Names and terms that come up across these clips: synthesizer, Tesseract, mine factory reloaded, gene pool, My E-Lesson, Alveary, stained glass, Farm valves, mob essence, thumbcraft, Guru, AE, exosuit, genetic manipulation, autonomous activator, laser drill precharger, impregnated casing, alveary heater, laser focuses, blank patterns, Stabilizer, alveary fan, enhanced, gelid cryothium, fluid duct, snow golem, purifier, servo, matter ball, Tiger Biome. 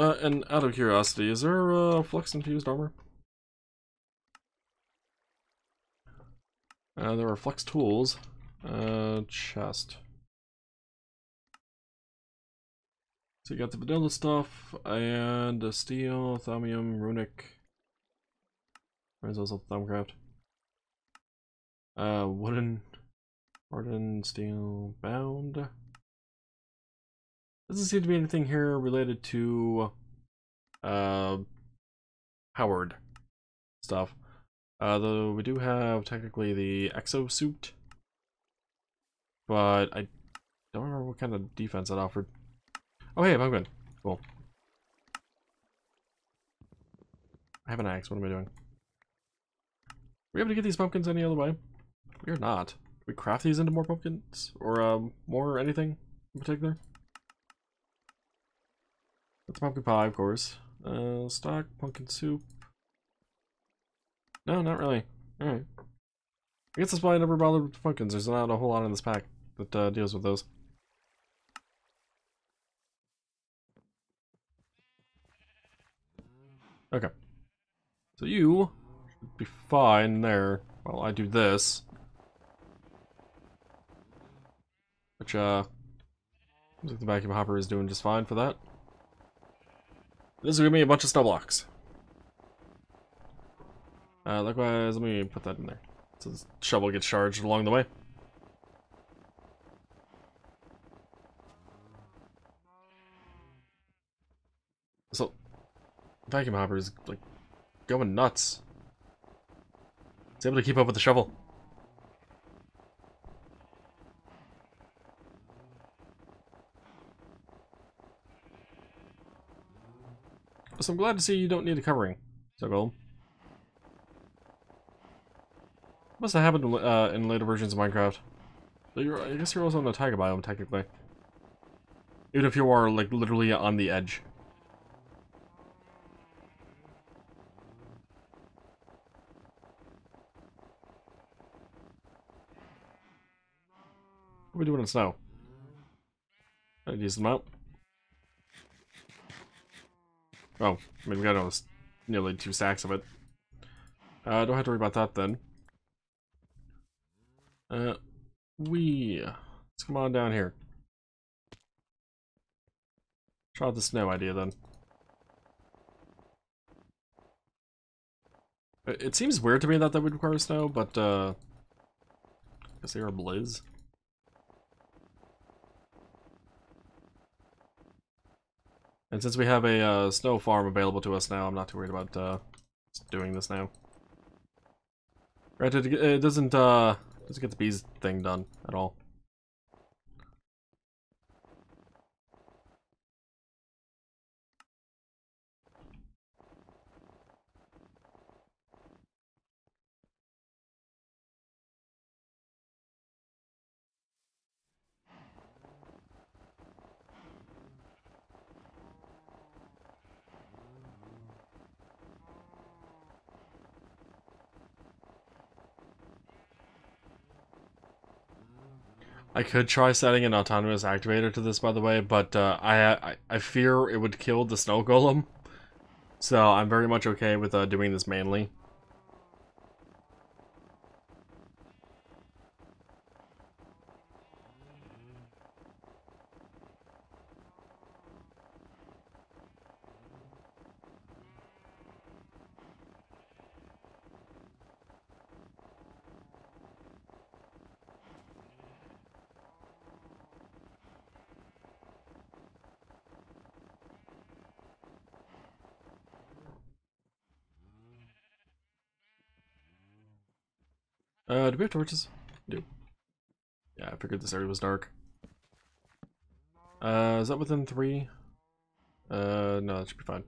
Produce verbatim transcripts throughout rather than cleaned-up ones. Uh, and out of curiosity, is there uh, flux infused armor? Uh, there are flex tools. Uh, chest. So you got the vanilla stuff, and the steel, thymium, runic. There's also thumbcraft. Uh, wooden, hardened steel, bound. Doesn't seem to be anything here related to, uh, powered stuff. Uh, though we do have technically the exosuit, but I don't remember what kind of defense that offered. Oh hey, I'm good. Cool. I have an axe. What am I doing? Are we able to get these pumpkins any other way? We are not. Can we craft these into more pumpkins or um, more anything in particular? That's pumpkin pie, of course. Uh, stock pumpkin soup. No, not really. Alright. I guess that's why I never bothered with pumpkins. There's not a whole lot in this pack that uh, deals with those. Okay. So you should be fine there while I do this. Which, uh, looks like the vacuum hopper is doing just fine for that. This is going to be a bunch of snow blocks. Uh, likewise, let me put that in there. So the shovel gets charged along the way. So, vacuum hopper is like going nuts. It's able to keep up with the shovel. So I'm glad to see you don't need a covering, so golem. Must have happened uh, in later versions of Minecraft. So you're, I guess you're also in the Tiger Biome, technically. Even if you are, like, literally on the edge. What are we doing in snow? I use them out. Oh, I mean, we got almost nearly two stacks of it. Uh, don't have to worry about that, then. Uh, we... Let's come on down here. Try out the snow idea, then. It, it seems weird to me that that would require snow, but, uh... I guess they are blizz. And since we have a uh, snow farm available to us now, I'm not too worried about uh, doing this now. Granted, it doesn't... Uh, Let's get the bees thing done at all. I could try setting an autonomous activator to this, by the way, but uh, I, I I fear it would kill the snow golem, so I'm very much okay with uh, doing this manually. Uh, do we have torches? We do. Yeah, I figured this area was dark. Uh, is that within three? Uh, no, that should be fine.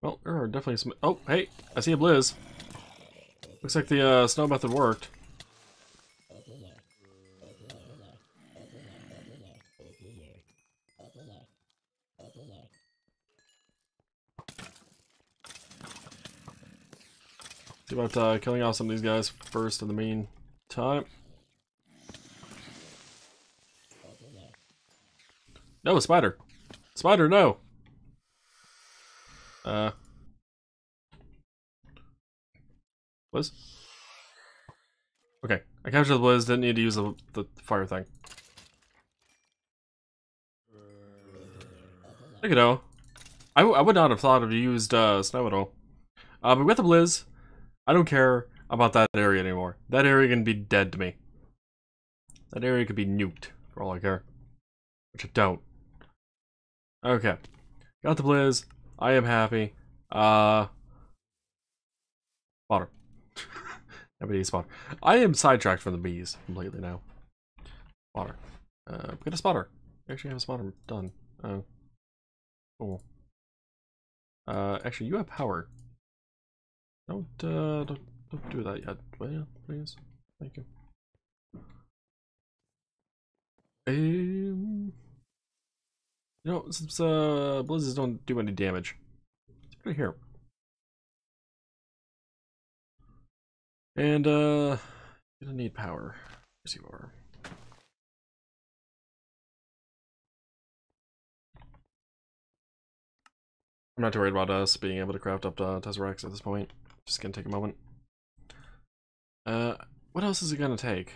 Well, there are definitely some- oh, hey! I see a blizz! Looks like the, uh, snow method worked. See about uh, killing off some of these guys first in the meantime. No, a spider. Spider, no. Uh. Blizz? Okay, I captured the blizz, didn't need to use the, the fire thing. Look at all. I, I would not have thought of used uh, snow at all. Uh, but with the blizz, I don't care about that area anymore. That area can be dead to me. That area could be nuked, for all I care. Which I don't. Okay. Got the blizz. I am happy. Uh... Water. Nobody needs spotter. I am sidetracked from the bees completely now. Spotter. Uh, get a spotter. I actually have a spotter done. Oh. Cool. Uh, actually, you have power. Don't, uh, don't, don't do that yet. Will you, please? Thank you. Um, you know, since, uh, blizzards don't do any damage. Let's put it here. And, uh, gonna need power. Let's see power. I'm not too worried about us being able to craft up uh, Tesseracts at this point. Just gonna take a moment. Uh, what else is it gonna take?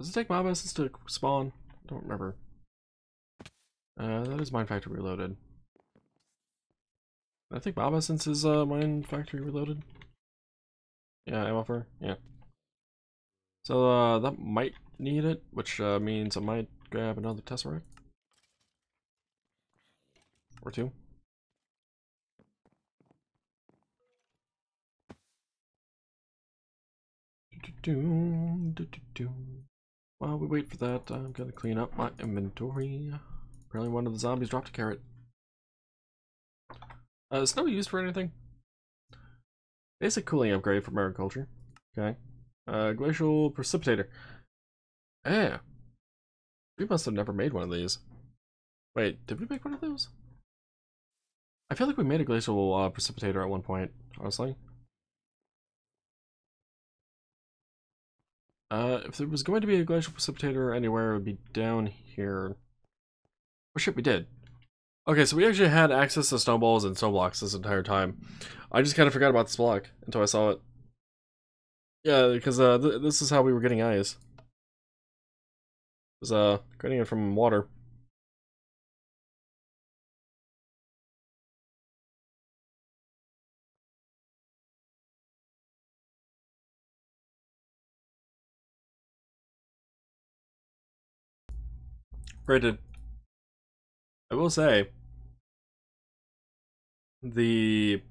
Does it take mob essence to spawn? I don't remember. Uh, that is Mine Factory Reloaded. I think mob essence is uh, Mine Factory Reloaded. Yeah, I'm offer. Yeah. So uh, that might need it, which uh, means I might grab another Tesseract. Or two. Do, do, do, do. While we wait for that, I'm gonna clean up my inventory. Apparently one of the zombies dropped a carrot. Uh, is snow used for anything? Basic cooling upgrade from agriculture. Okay. Uh, glacial precipitator. Yeah. We must have never made one of these. Wait, did we make one of those? I feel like we made a glacial uh, precipitator at one point, honestly. Uh, if there was going to be a glacial precipitator anywhere, it would be down here. Oh shit, we did. Okay, so we actually had access to snowballs and snow blocks this entire time. I just kind of forgot about this block until I saw it. Yeah, because uh, th this is how we were getting eyes. It was uh, getting it from water. Granted, I will say the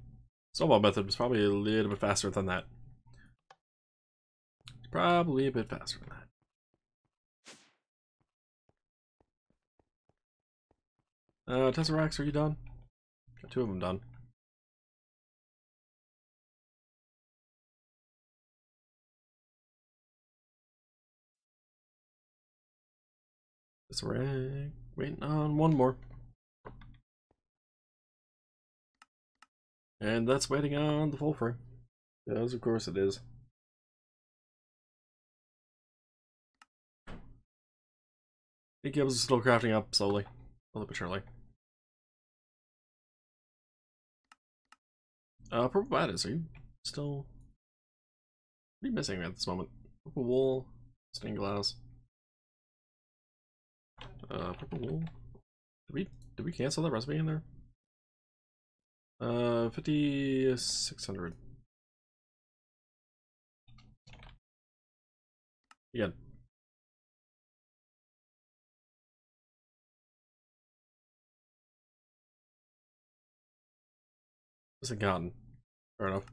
snowball method was probably a little bit faster than that. Probably a bit faster than that. Uh, Tesseracts, are you done? Got two of them done. Tesseract, waiting on one more. And that's waiting on the full frame. Yes, of course it is. I think it was still crafting up slowly. A little bit surely. Uh, purple bodies, are you still... What are you missing at this moment? Purple wool, stained glass. Uh, purple wool. Did we, did we cancel that recipe in there? Uh, fifty-six hundred. Yeah. It's a cotton. Fair enough.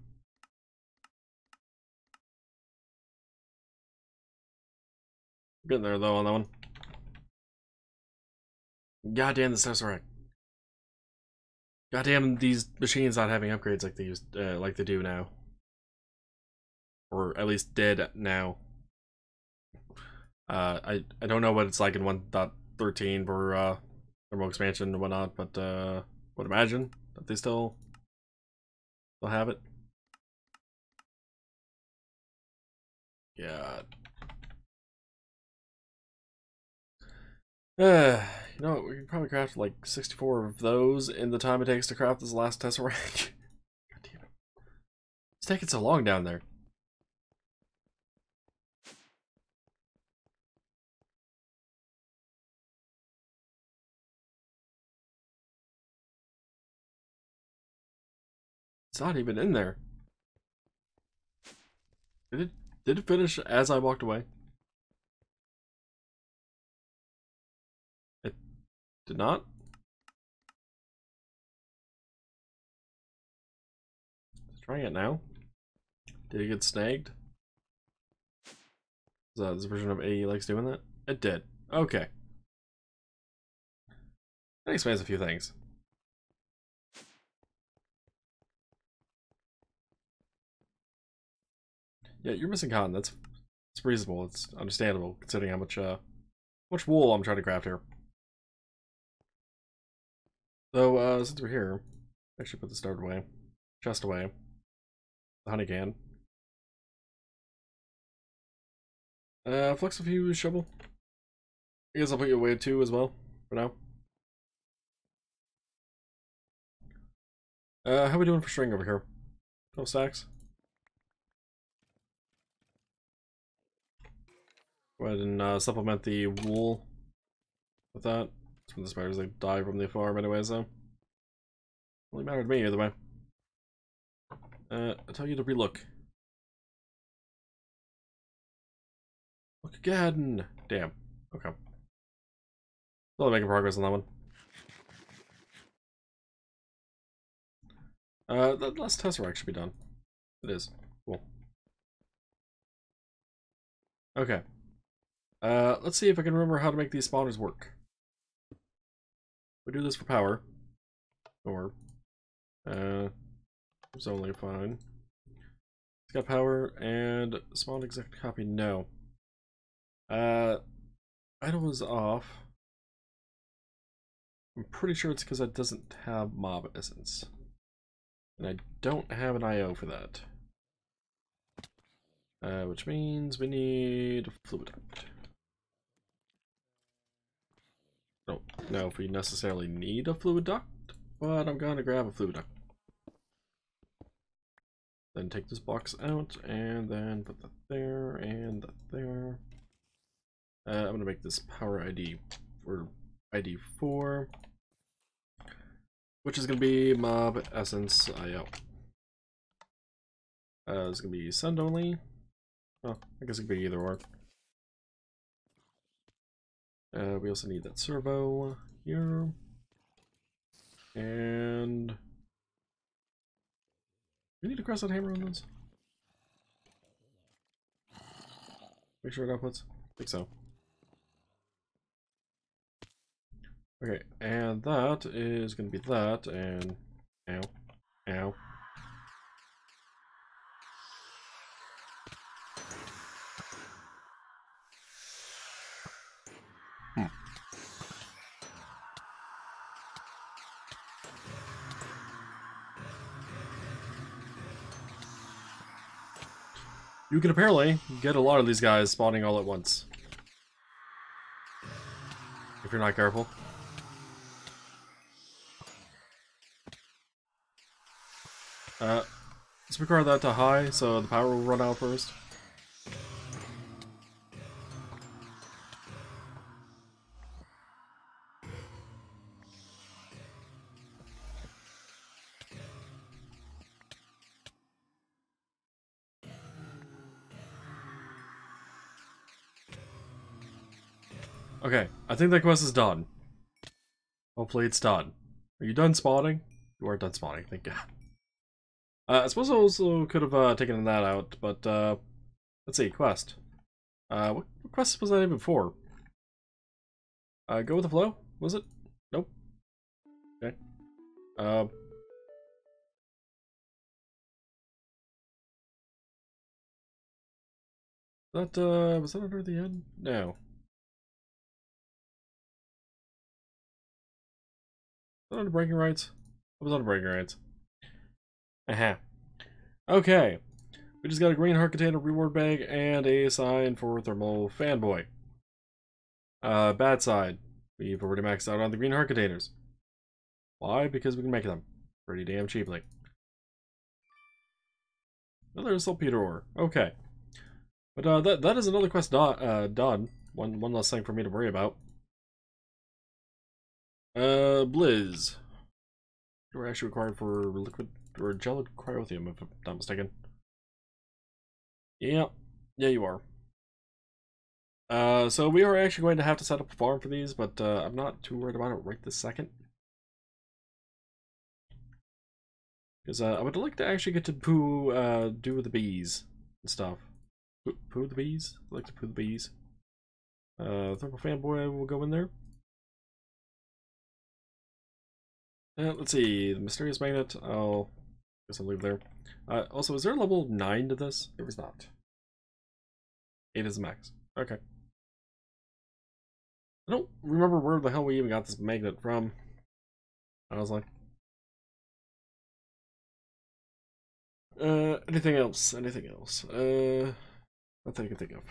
Getting there though on that one. Goddamn the Tesseract. Goddamn these machines not having upgrades like they used, uh, like they do now, or at least did now. Uh, I I don't know what it's like in one point thirteen for uh, remote expansion and whatnot, but uh, would imagine that they still still have it. Yeah. Uh, No, we can probably craft like sixty-four of those in the time it takes to craft this last Tesseract. God damn it. It's taking so long down there. It's not even in there. Did it, did it finish as I walked away? It did not? Let's try it now. Did it get snagged? Is that this version of A E likes doing that? It did. Okay. That explains a few things. Yeah, you're missing cotton. That's it's reasonable. It's understandable considering how much uh much wool I'm trying to craft here. So uh since we're here, I should put the start away, chest away, the honey can, uh flex a few shovel. I guess I'll put you away too as well for now. Uh, how we doing for string over here? twelve stacks. Go ahead and uh, supplement the wool with that. That's when the spiders they like, die from the farm anyway, so. Really mattered to me either way. Uh, I tell you to relook. Look again! Damn. Okay. Still making progress on that one. Uh, that last Tesseract should be done. It is. Cool. Okay. Uh, let's see if I can remember how to make these spawners work. We do this for power. Or, uh, it's only fine. It's got power and spawn exact copy, no. Uh, idle is off. I'm pretty sure it's because that doesn't have mob essence. And I don't have an I O for that. Uh, which means we need a fluid duct. I don't know if we necessarily need a fluid duct, but I'm gonna grab a fluid duct. Then take this box out, and then put that there, and that there. Uh, I'm gonna make this power I D, or I D four, which is gonna be mob essence I O. Uh, it's gonna be send only. Oh, I guess it could be either or. Uh, we also need that servo here. And we need to cross that hammer on this. Make sure it outputs. I think so. Okay, and that is gonna be that, and ow. Ow. You can apparently get a lot of these guys spawning all at once. If you're not careful. Uh, let's record that to high so the power will run out first. Okay, I think that quest is done. Hopefully it's done. Are you done spawning? You are done spawning, thank God. Uh, I suppose I also could have uh, taken that out, but uh, let's see, quest. Uh, what, what quest was that even for? Uh, go with the flow, was it? Nope. Okay. Uh, that, uh, was that under the end? No. Was that under breaking rights? I was under breaking rights. Aha. Uh-huh. Okay. We just got a green heart container, reward bag, and a sign for thermal fanboy. Uh, bad side. We've already maxed out on the green hurricanators. Why? Because we can make them pretty damn cheaply. Another saltpeter ore. Okay. But uh, that, that is another quest do uh, done. One, one less thing for me to worry about. Uh, blizz. We're actually required for liquid or gelid cryothium, if I'm not mistaken. Yeah. Yeah, you are. Uh, so we are actually going to have to set up a farm for these, but uh, I'm not too worried about it right this second. Because uh, I would like to actually get to poo, uh, do the bees and stuff. Poo, poo the bees? I like to poo the bees. Uh, thermal fanboy will go in there. Uh, let's see, the mysterious magnet, I'll, guess I'll leave there. Uh, also, is there a level nine to this? There was not. eight is the max. Okay. I don't remember where the hell we even got this magnet from. I was like... Uh, anything else? Anything else? Uh, nothing I can think of.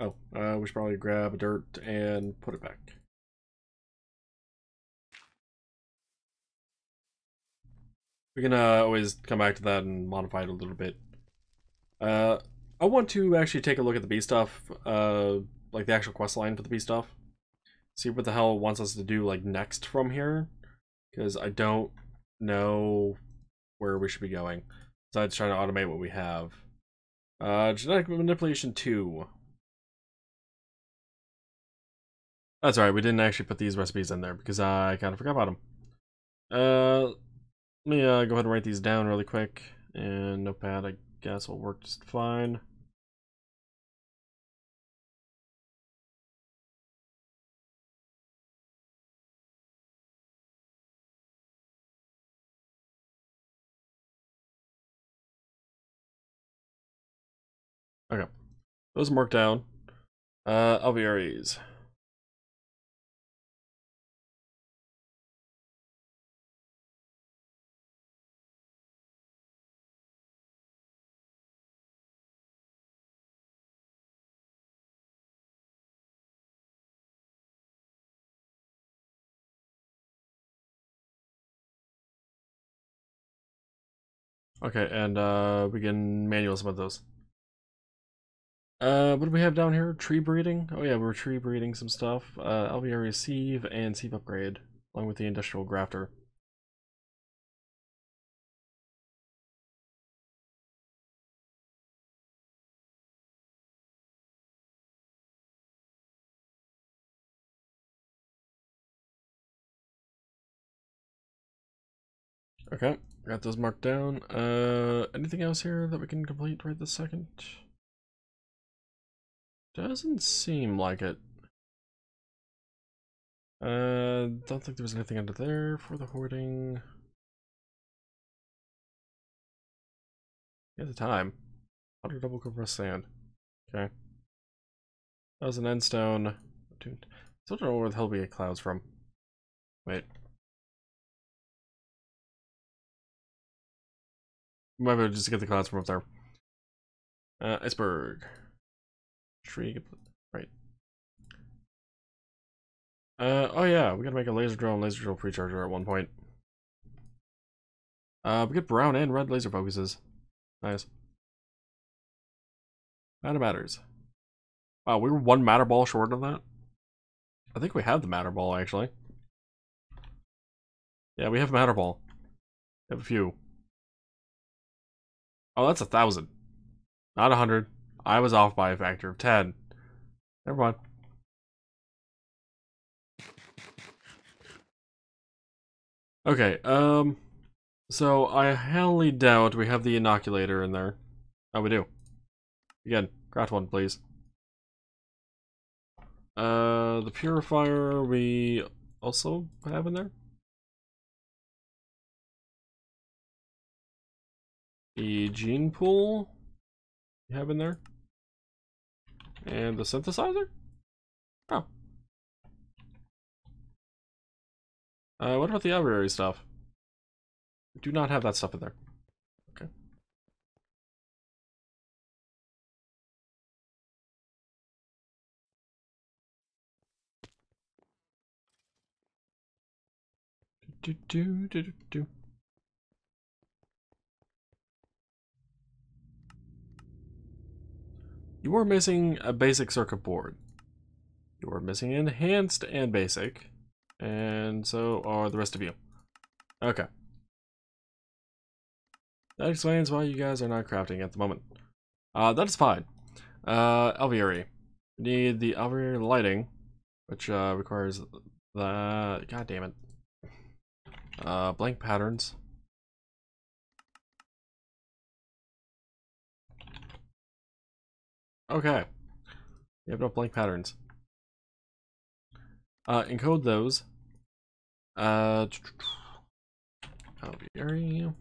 Oh, uh, we should probably grab dirt and put it back. We can uh, always come back to that and modify it a little bit. Uh, I want to actually take a look at the bee stuff, uh, like the actual quest line for the bee stuff. See what the hell it wants us to do, like, next from here. Because I don't know where we should be going. Besides trying to automate what we have. Uh, genetic manipulation two. That's alright, we didn't actually put these recipes in there because I kind of forgot about them. Uh, let me uh, go ahead and write these down really quick. And notepad, I guess, will work just fine. Okay, those are marked down. Uh, Alvearies. Okay, and uh, we can manual some of those. Uh, what do we have down here? Tree breeding? Oh yeah, we're tree breeding some stuff. Uh, Alveary sieve and sieve upgrade, along with the industrial grafter. Okay, got those marked down. Uh, anything else here that we can complete right this second? Doesn't seem like it. Uh, don't think there was anything under there for the hoarding. At the time, auto double compressed sand. Okay, that was an end stone. Dude, I don't know where the hell we get clouds from. Wait, might be able to just get the clouds from up there. Uh, iceberg. Tree, right. Uh, oh yeah, we gotta make a laser drill and laser drill precharger at one point. Uh, we get brown and red laser focuses. Nice. Matter matters. Wow, we were one matter ball short of that? I think we have the matter ball, actually. Yeah, we have matter ball. We have a few. Oh, that's a thousand. Not a hundred. I was off by a factor of ten. Never mind. Okay, um... So, I highly doubt we have the inoculator in there. Oh, we do. Again, craft one, please. Uh, the purifier we also have in there? The gene pool we have in there? And the synthesizer? Oh. Uh, what about the Alveary stuff? We do not have that stuff in there. Okay. do, do, do, do, do. You are missing a basic circuit board. You are missing enhanced and basic, and so are the rest of you. Okay. That explains why you guys are not crafting at the moment. Uh, that is fine. Uh, Alveary. You need the Alveary lighting, which uh, requires the... God damn it. Uh, blank patterns. Okay, you have enough blank patterns. Uh, encode those. Uh, Alveary.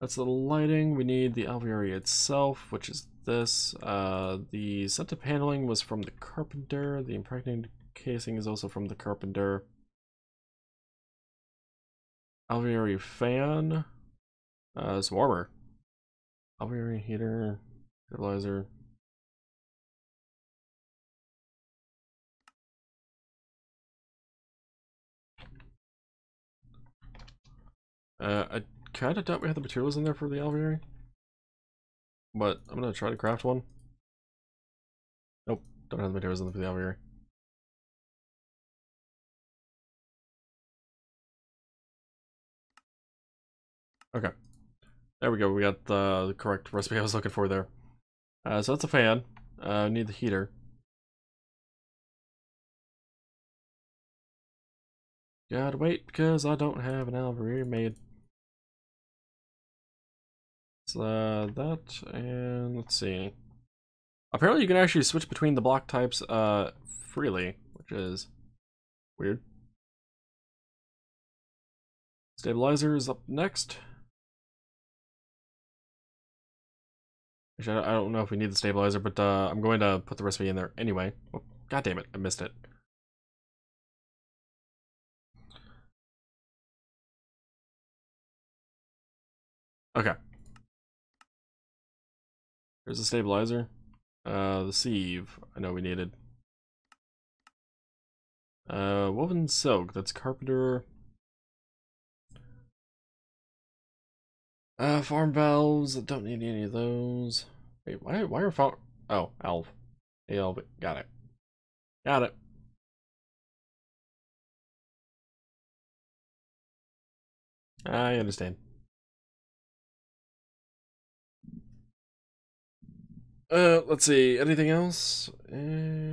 That's the lighting. We need the Alveary itself, which is this. Uh, the set of paneling was from the carpenter. The impregnated casing is also from the carpenter. Alveary fan. Uh, it's warmer. Alveary heater. Stabilizer. Uh, I kind of doubt we have the materials in there for the Alveary, but I'm gonna try to craft one. Nope, don't have the materials in there for the Alveary. Okay, there we go. We got the, the correct recipe I was looking for there. Uh, so that's a fan. Uh, need the heater. Gotta wait because I don't have an Alveary made. So uh, that, and let's see. Apparently you can actually switch between the block types uh, freely, which is weird. Stabilizer is up next. I don't know if we need the stabilizer, but uh, I'm going to put the recipe in there anyway. Oh, God damn it, I missed it. Okay. Here's the stabilizer. Uh, the sieve, I know we needed. Uh, woven silk, that's carpenter. Uh, farm valves, don't need any of those. Wait, why, why are farm... Oh, Alv. Alv, got it. Got it. I understand. Uh, let's see, anything else? Uh...